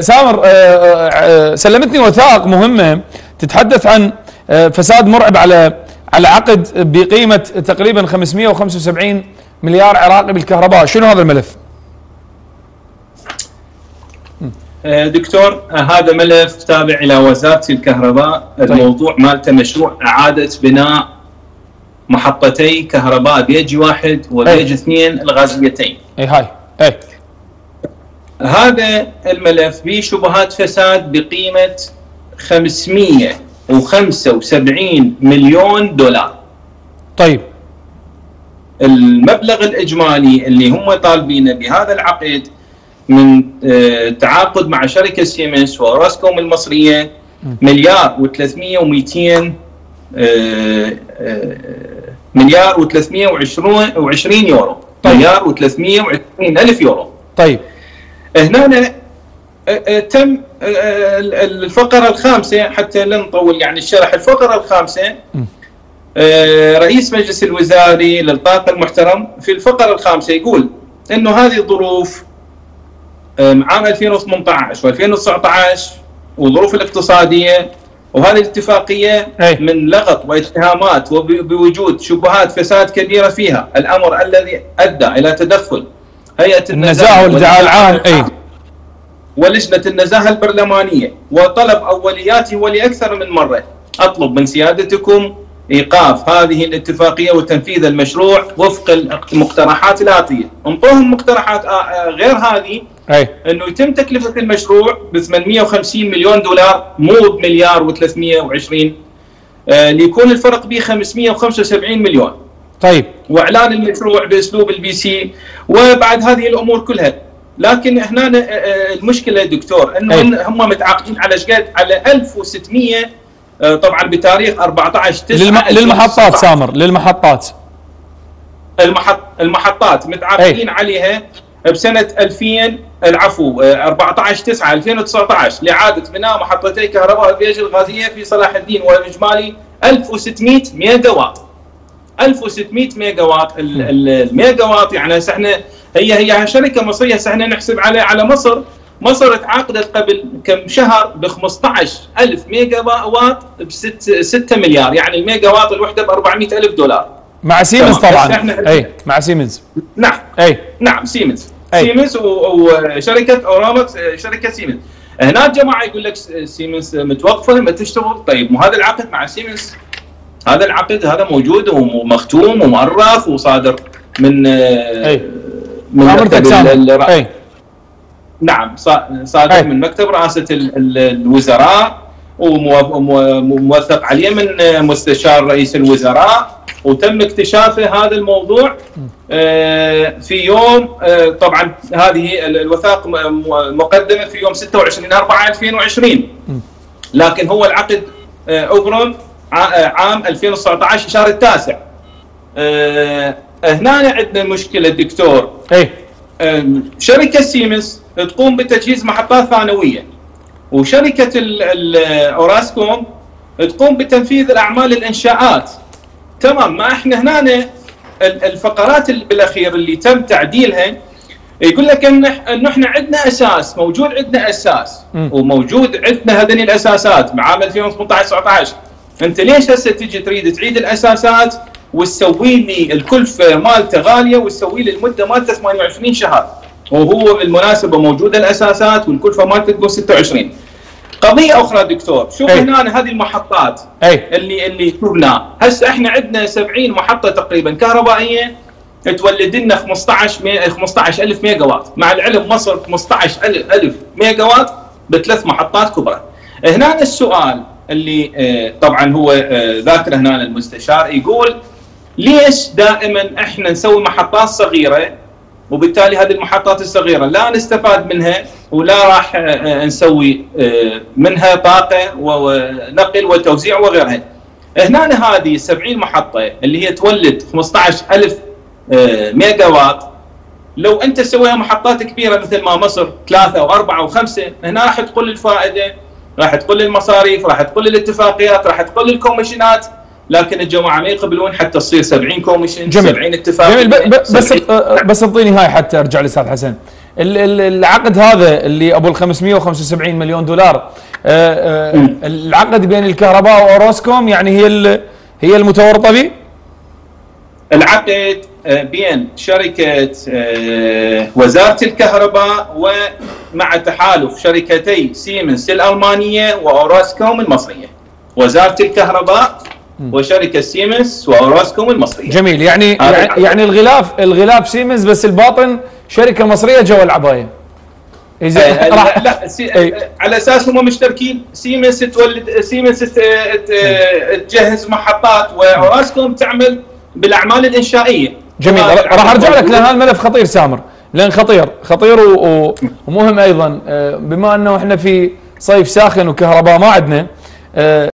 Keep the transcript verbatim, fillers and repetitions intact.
سامر سلمتني وثائق مهمة تتحدث عن فساد مرعب على على عقد بقيمة تقريبا خمسمئة وخمسة وسبعين مليار عراقي بالكهرباء، شنو هذا الملف؟ دكتور، هذا ملف تابع إلى وزارة الكهرباء. طيب. الموضوع مالته مشروع إعادة بناء محطتي كهرباء بيج واحد وبيج اثنين الغازيتين. اي هاي اي هذا الملف به شبهات فساد بقيمة خمسمئة وخمسة وسبعين مليون دولار. طيب، المبلغ الإجمالي اللي هم طالبينه بهذا العقد من تعاقد مع شركة سيمنس واوراسكوم المصرية مليار وثلاثمئة ومئتين مليار وثلاثمئة وعشرون وعشرين يورو. طيب. مليار وثلاثمئة وعشرين ألف يورو. طيب، هنا تم الفقرة الخامسة، حتى لا نطول يعني الشرح. الفقرة الخامسة، رئيس مجلس الوزاري للطاقة المحترم في الفقرة الخامسة يقول إنه هذه الظروف عام ألفين وثمانية عشر وألفين وتسعة عشر والظروف الاقتصادية وهذه الاتفاقية من لغط واتهامات وبوجود شبهات فساد كبيرة فيها، الأمر الذي أدى إلى تدخل هيئة النزاهة والادعاء العام اي ولجنة النزاهة البرلمانية وطلب أولياته، ولأكثر من مرة أطلب من سيادتكم إيقاف هذه الاتفاقية وتنفيذ المشروع وفق المقترحات الآتية. انطوهم مقترحات غير هذه، أي. أنه يتم تكلفة المشروع ب ثمانمئة وخمسين مليون دولار مو بمليار وثلاثمئة وعشرين، آه ليكون الفرق به خمسمئة وخمسة وسبعين مليون. طيب، واعلان المشروع باسلوب البي سي وبعد هذه الامور كلها. لكن هنا المشكله دكتور انه أي. هم متعاقدين على شقد على ألف وستمئة، آه طبعا بتاريخ أربعة عشر تسعة للم... للمحطات سامر، للمحطات المحط... المحطات متعاقدين أي. عليها بسنه ألفين العفو أربعة عشر تسعة ألفين وتسعة عشر لاعاده بناء محطتي كهرباء البيج الغازيه في صلاح الدين، واجمالي ألف وستمئة ميجا واط. ألف وستمئة ميجا واط. الميجا واط يعني احنا هي هي شركه مصريه، احنا نحسب على على مصر. مصر تعاقدت قبل كم شهر ب خمسة عشر ألف ميجا واط ب ستة مليار، يعني الميجا واط الوحده ب أربعمئة ألف دولار مع سيمنز طبعا. اي مع سيمنز. نعم اي نعم سيمنز. أي. سيمنس وشركه اورامكس شركه سيمنس. هنا الجماعه يقول لك سيمنس متوقفه ما تشتغل. طيب، مو هذا العقد مع سيمنس، هذا العقد هذا موجود ومختوم ومؤرخ وصادر من أي. من مكتب أي. نعم صادر أي. من مكتب رئاسه الوزراء وموثق عليه من مستشار رئيس الوزراء، وتم اكتشاف هذا الموضوع في يوم، طبعا هذه الوثائق مقدمه في يوم ستة وعشرين أربعة ألفين وعشرين، لكن هو العقد ابرم عام ألفين وتسعة عشر شهر التاسع. هنا عندنا مشكله دكتور. شركه سيمنس تقوم بتجهيز محطات ثانويه، وشركه اوراسكوم تقوم بتنفيذ الاعمال الانشاءات. تمام، ما احنا هنا الفقرات بالاخير اللي تم تعديلها يقول لك ان احنا عندنا اساس موجود، عندنا اساس م. وموجود عندنا هذني الاساسات بعام ألفين وثمانية عشر تسعة عشر. انت ليش هسه تجي تريد تعيد الاساسات وتسوي لي الكلفه مالته غاليه وتسوي لي المده مالته ثمانية وعشرين شهر، وهو بالمناسبه موجوده الاساسات والكلفه مالته تكون ستة وعشرين. قضيه اخرى دكتور، شوف هنا هذه المحطات أي. اللي اللي تبنى هسه، احنا عندنا سبعين محطه تقريبا كهربائيه تولد لنا خمسة عشر ألف ميجا واط، مع العلم مصر خمسة عشر ألف ميجا واط بثلاث محطات كبرى. هنا السؤال اللي اه طبعا هو اه ذاكر هنا المستشار، يقول ليش دائما احنا نسوي محطات صغيره، وبالتالي هذه المحطات الصغيره لا نستفاد منها ولا راح نسوي منها طاقه ونقل وتوزيع وغيرها. هنا هذه سبعين محطه اللي هي تولد خمسة عشر ألف ميجا واط، لو انت تسويها محطات كبيره مثل ما مصر ثلاثه واربعه وخمسه، هنا راح تقل الفائده، راح تقل المصاريف، راح تقل الاتفاقيات، راح تقل الكوميشنات. لكن الجماعه ما يقبلون حتى تصير سبعين كوميشن، سبعين اتفاق. جميل. بس بس اعطيني هاي حتى ارجع للاستاذ حسن. العقد هذا اللي ابو ال خمسمئة وخمسة وسبعين مليون دولار، العقد بين الكهرباء واوراسكوم يعني هي هي المتورطه به؟ العقد بين شركه وزاره الكهرباء ومع تحالف شركتي سيمنس الالمانيه واوراسكوم المصريه. وزاره الكهرباء وشركه سيمنس واوراسكوم المصريه. جميل. يعني آه يعني الغلاف الغلاف سيمنس بس الباطن شركه مصريه جوا العبايه. اذا آه لا, لا سي آه على اساس هم مشتركين، سيمنس تولد سيمنس تجهز محطات واوراسكوم تعمل بالاعمال الانشائيه. جميل. راح ارجع لك لان هذا الملف خطير سامر، لان خطير خطير ومهم ايضا، بما انه احنا في صيف ساخن وكهرباء ما عندنا.